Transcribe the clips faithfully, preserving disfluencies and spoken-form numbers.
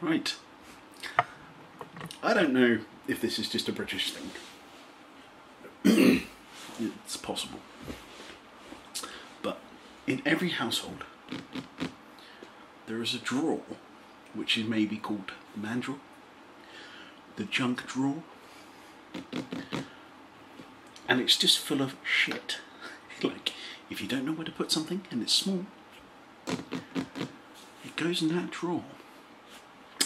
Right. I don't know if this is just a British thing. It's possible. But in every household, there is a drawer, which is maybe called the man drawer, the junk drawer, and it's just full of shit. Like, if you don't know where to put something and it's small, it goes in that drawer.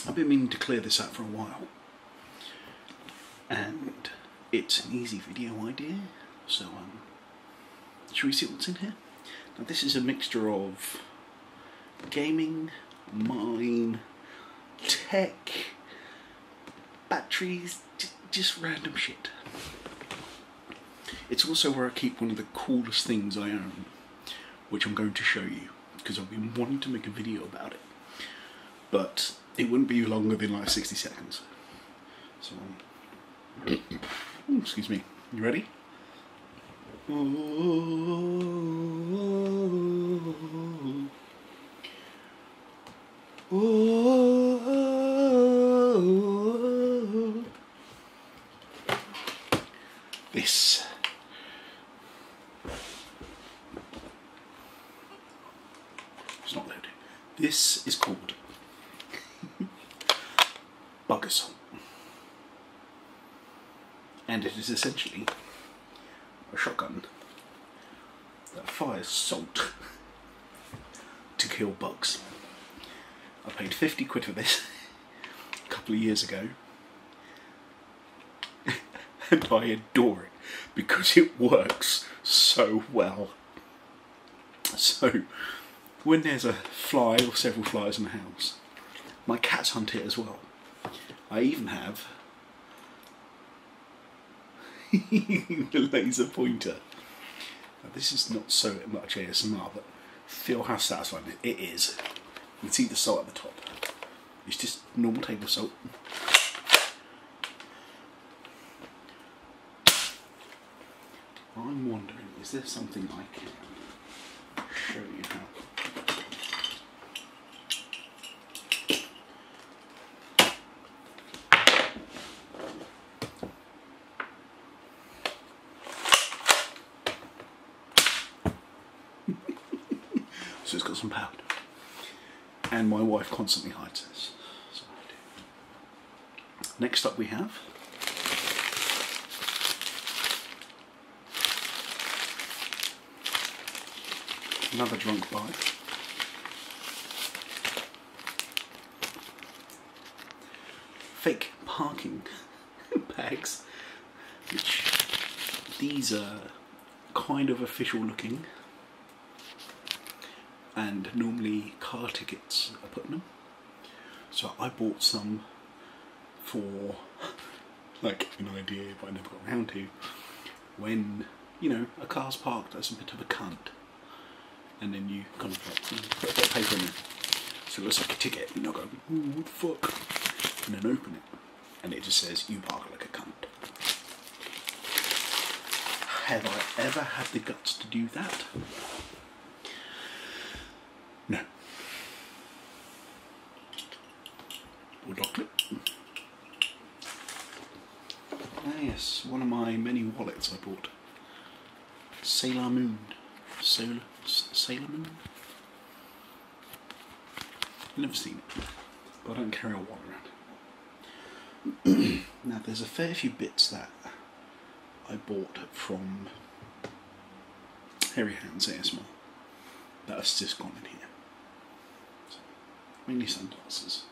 I've been meaning to clear this out for a while, and it's an easy video idea, so um, shall we see what's in here? Now this is a mixture of gaming, mine, tech, batteries, j just random shit. It's also where I keep one of the coolest things I own, which I'm going to show you, because I've been wanting to make a video about it, but it wouldn't be longer than like sixty seconds. So, um, excuse me, you ready? Oh, oh, oh, oh. This. It's not loaded. This is called bugger salt. And it is essentially a shotgun that fires salt to kill bugs. I paid fifty quid for this a couple of years ago, and I adore it because it works so well. So when there's a fly or several flies in the house, my cats hunt it as well. I even have the laser pointer. Now, this is not so much A S M R, but feel how satisfying it is. You can see the salt at the top. It's just normal table salt. I'm wondering, is there something I can show you how? So it's got some powder, and my wife constantly hides this. So I do. Next up we have another drunk bite. Fake parking bags, which these are kind of official looking. And normally car tickets are put in them. So I bought some for like an idea, but I never got around to. When, you know, a car's parked as a bit of a cunt, and then you kind of like put a bit of paper in it, so it looks like a ticket, and you'll go, ooh, what the fuck? And then open it, and it just says, you park like a cunt. Have I ever had the guts to do that? No. Or chocolate. Ah yes, one of my many wallets I bought. Sailor Moon. Solar, Sailor Moon? Never seen it, but I don't carry a wallet around. Now there's a fair few bits that I bought from Harry Hands A S M R that has just gone in here. Mainly sunglasses.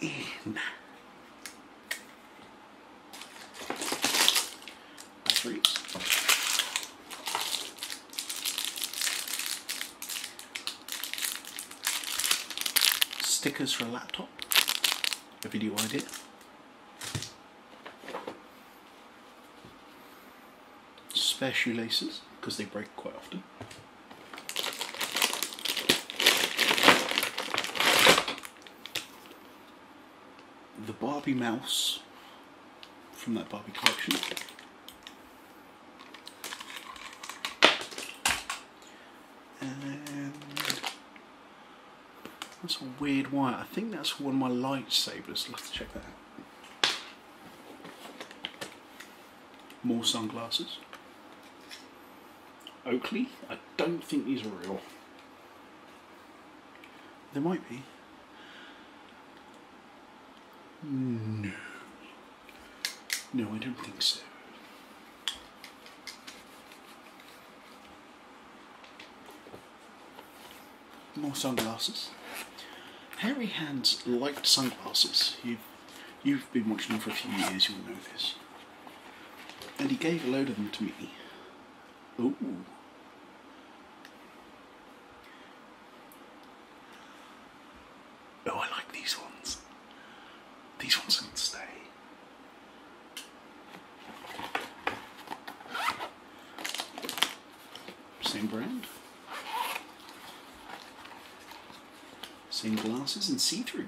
In batteries. Stickers for a laptop. A video idea. Spare shoelaces, because they break quite often. The Barbie mouse from that Barbie collection. and that's a weird wire. I think that's one of my lightsabers. I'll have to check that out. More sunglasses. Oakley? I don't think these are real. There might be. No. No, I don't think so. More sunglasses. Harry Hands liked sunglasses. You've, you've been watching him for a few years, you'll know this. And he gave a load of them to me. Ooh. Oh, I like these ones. These ones can stay. Same brand. Same glasses and see-through.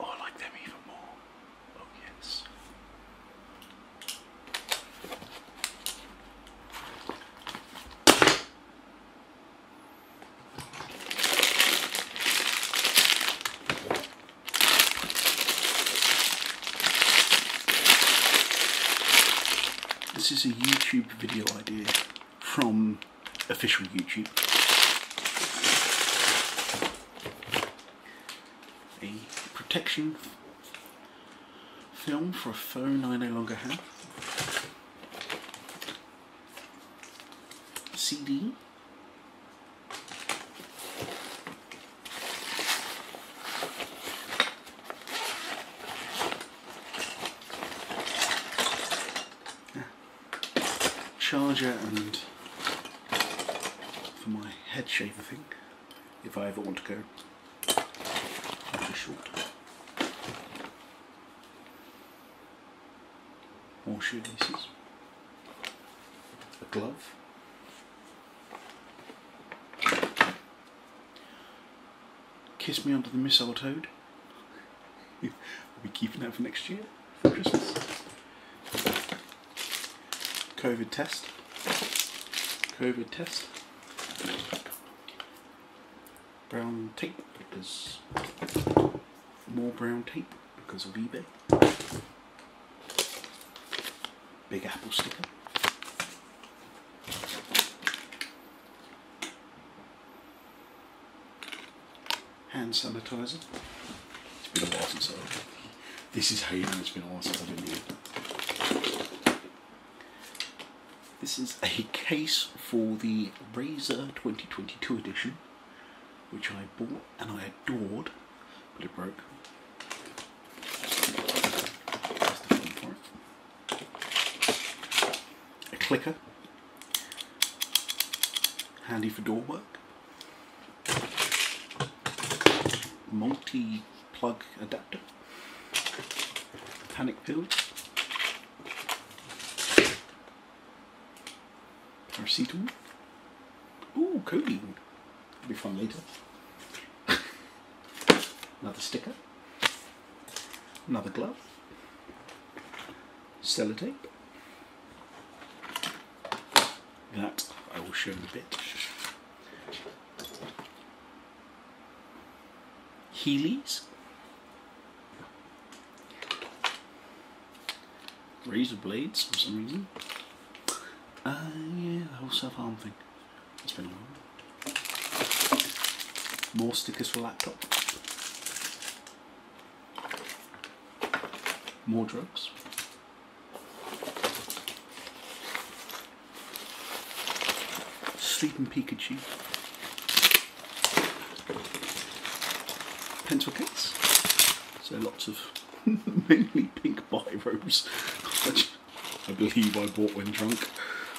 Oh, I like them even more. Oh, yes. This is a YouTube video idea from official YouTube. A protection film for a phone I no longer have. C D. Charger and for my head shaver thing, if I ever want to go too short. More shoelaces, a glove, kiss me under the mistletoe. We'll be keeping that for next year for Christmas. COVID test, COVID test, brown tape because, more brown tape because of eBay, Big Apple sticker, hand sanitizer. It's been a while since I've, this is Hayden, it's been a while since I've been here. This is a case for the Razer twenty twenty-two edition, which I bought and I adored, but it broke. That's the fun for it. A clicker, handy for door work. Multi-plug adapter, panic pills. Paracetamol. Ooh, codeine. That'll be fun later. Another sticker. Another glove. Sellotape. That I will show in a bit. Heelys. Razor blades for some reason. Uh, yeah, the whole self-harm thing. It's been a while. More stickers for laptop. More drugs. Sleeping Pikachu. Pencil case. So lots of mainly pink biros, which I believe I bought when drunk.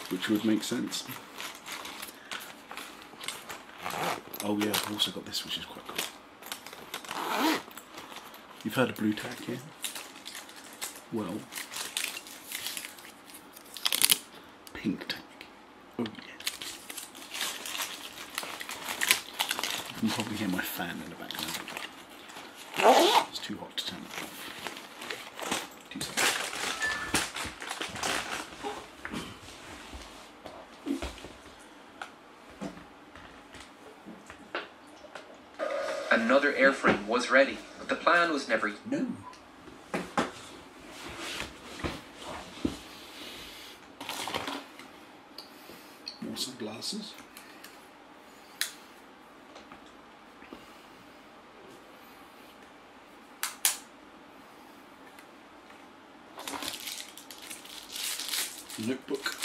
Which would make sense. Oh yeah, I've also got this, which is quite cool. You've heard of blue tack, yeah? Well, pink tack. Oh yeah. You can probably hear my fan in the background. It's too hot to turn it off. Two seconds. Another airframe was ready, but the plan was never... No. More sunglasses. Notebook.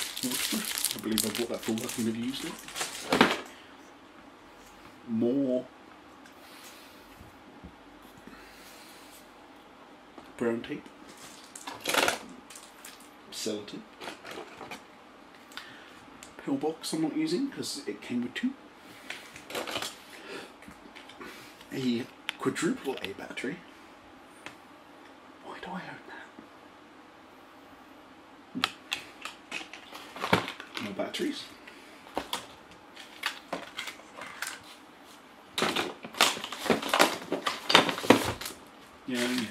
I believe I bought that for work and really used it. More brown tape, sellotape, pillbox I'm not using because it came with two, a quadruple A battery. Why do I own that? More batteries. Yeah, yeah.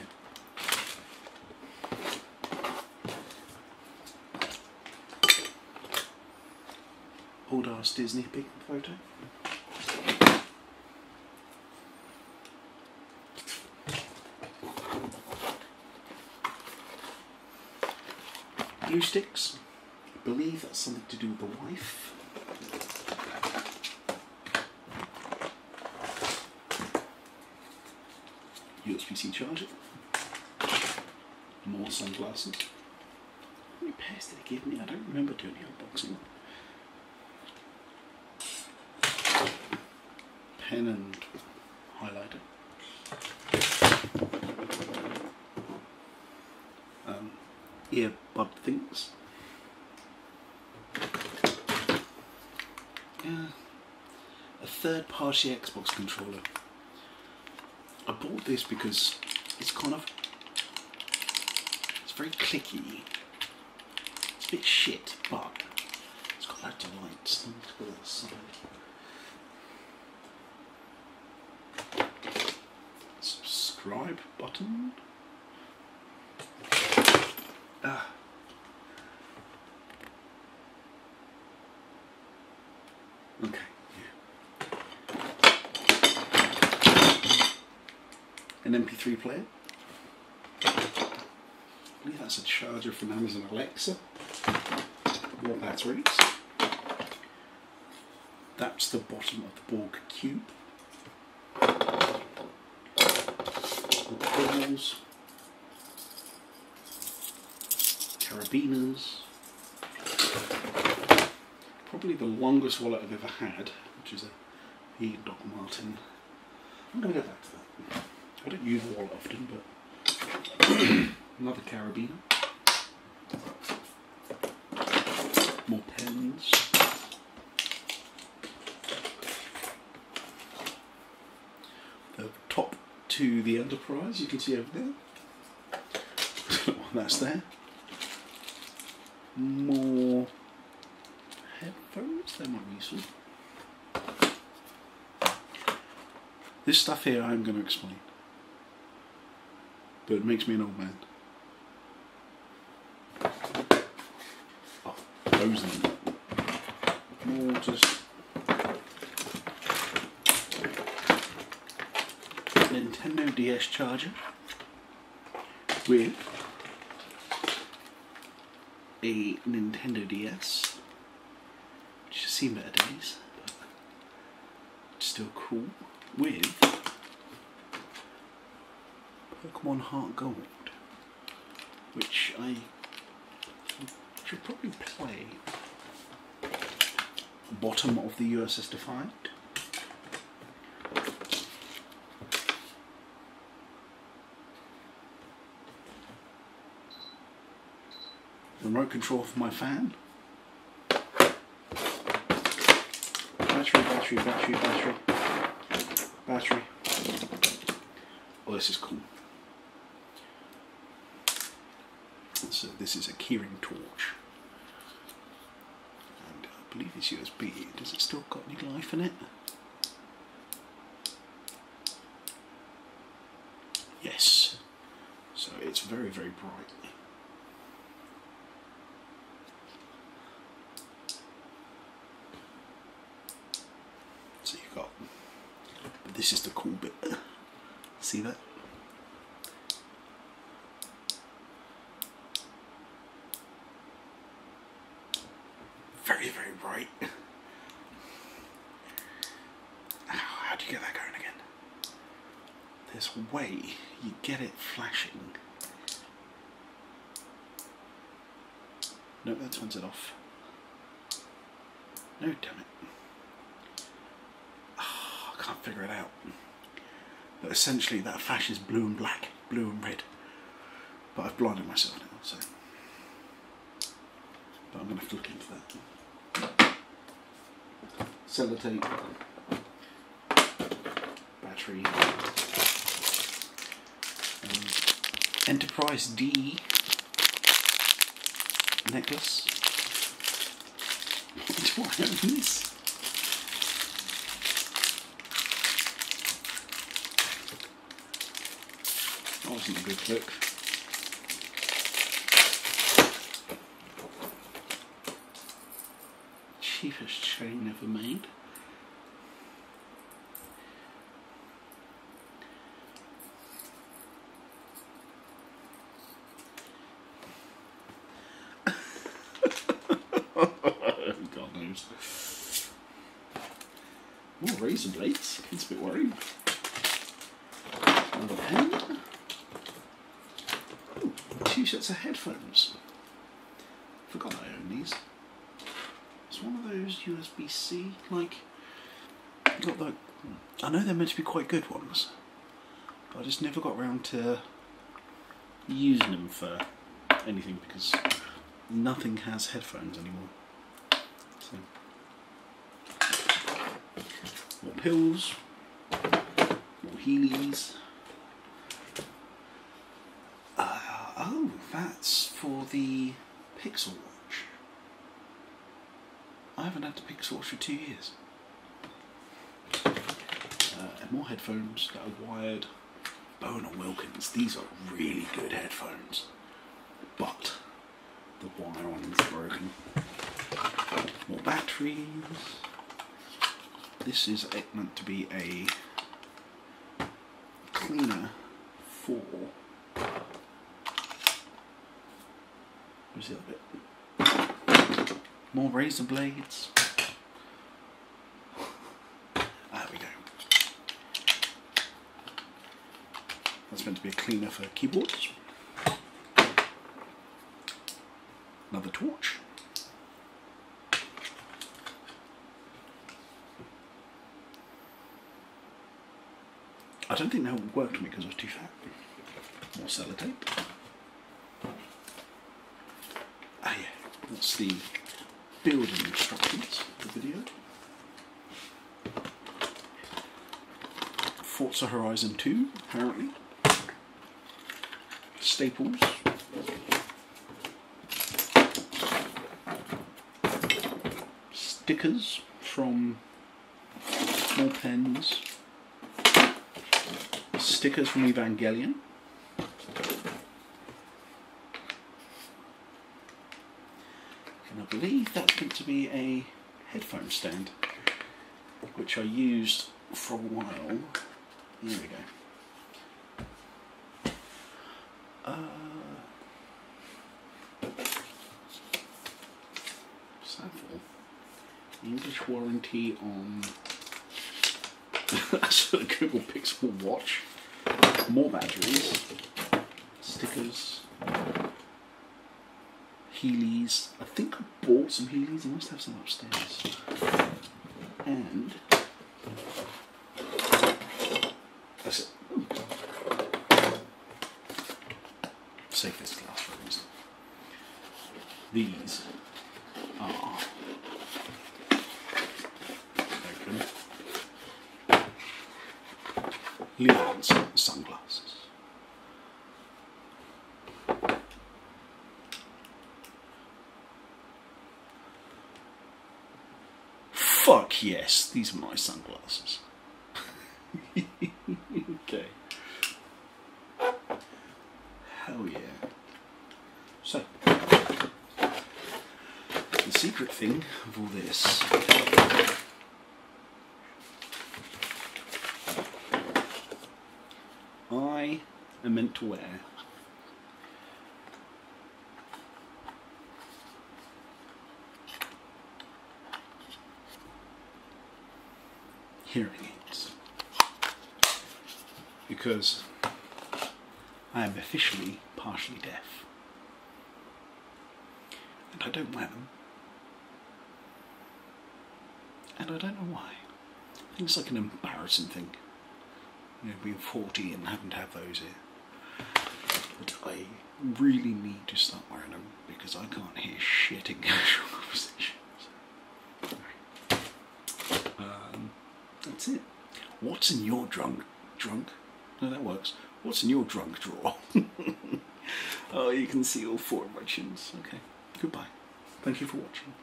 Old ass Disney picking photo. Glue sticks. I believe that's something to do with the wife. U S B C charger. More sunglasses. How many pairs did they give me? I don't remember doing the unboxing. Pen and highlighter. Um, earbud things. Yeah. A third-party Xbox controller. I bought this because it's kind of... It's very clicky. It's a bit shit, but it's got loads of lights. Let's go to the side. Subscribe button. Ah. Okay, yeah. An M P three player. I believe that's a charger from Amazon Alexa. More batteries. That's the bottom of the Borg cube. The balls. Carabiners. Probably the longest wallet I've ever had, which is a Doc Martin. I'm going to go back to that. I don't use the wallet often, but another carabiner. More pens. The top to the Enterprise, you can see over there. Well, that's there. More... headphones, they might be useful. This stuff here I'm going to explain, but it makes me an old man. Oh, those are more just Nintendo D S charger with a Nintendo D S. She's seen better days, but still cool, with Pokemon Heart Gold, which I should probably play. Bottom of the U S S Defiant. Remote control for my fan. Battery, battery, battery, battery. Oh, this is cool. So this is a keyring torch. And I believe it's U S B. Does it still got any life in it? Yes. So it's very, very bright. This is the cool bit. see that? Very, very bright. How do you get that going again? There's a way you get it flashing. Nope, that turns it off. No, damn it. Oh, I can't figure it out. But essentially that flash is blue and black, blue and red. But I've blinded myself now, so. But I'm going to have to look into that. Sellotape. Battery. Um, Enterprise D. Necklace. What do I have in this? That wasn't a good look. Cheapest chain ever made. More razor blades, it's a bit worrying. Another pen. Ooh, two sets of headphones. Forgot I own these. It's one of those U S B C, like, got the, I know they're meant to be quite good ones, but I just never got around to using them for anything because nothing has headphones anymore. More pills, more Heelys. Uh, oh, that's for the Pixel Watch. I haven't had the Pixel Watch for two years. Uh, and more headphones that are wired. Bowen and Wilkins, these are really good headphones, but the wire on them is broken. More batteries. This is meant to be a cleaner for. Where's the other bit? More razor blades. There we go. That's meant to be a cleaner for keyboards. Another torch. I don't think that would work to me because I was too fat. More sellotape. Ah yeah, that's the building instructions for the video. Forza Horizon two, apparently. Staples. Stickers from more pens. Stickers from Evangelion. And I believe that's meant to be a headphone stand, which I used for a while. There we go. Uh, what's that for? English warranty on... That's the Google Pixel Watch. More batteries, stickers, Heelys. I think I bought some Heelys, I must have some upstairs. And that's it. Ooh. Save this glass for a reason. These are open. Leon's sunglasses. Fuck yes, these are my sunglasses. Okay. Hell yeah. So, the secret thing of all this. are meant to wear. Hearing aids. Because I am officially partially deaf. And I don't wear them. And I don't know why. I think it's like an embarrassing thing. You know, being forty and having to have those here. But I really need to start wearing them because I can't hear shit in casual conversations. Um, that's it. What's in your drunk? Drunk? No, that works. What's in your drunk drawer? Oh, you can see all four of my chins. Okay. Goodbye. Thank you for watching.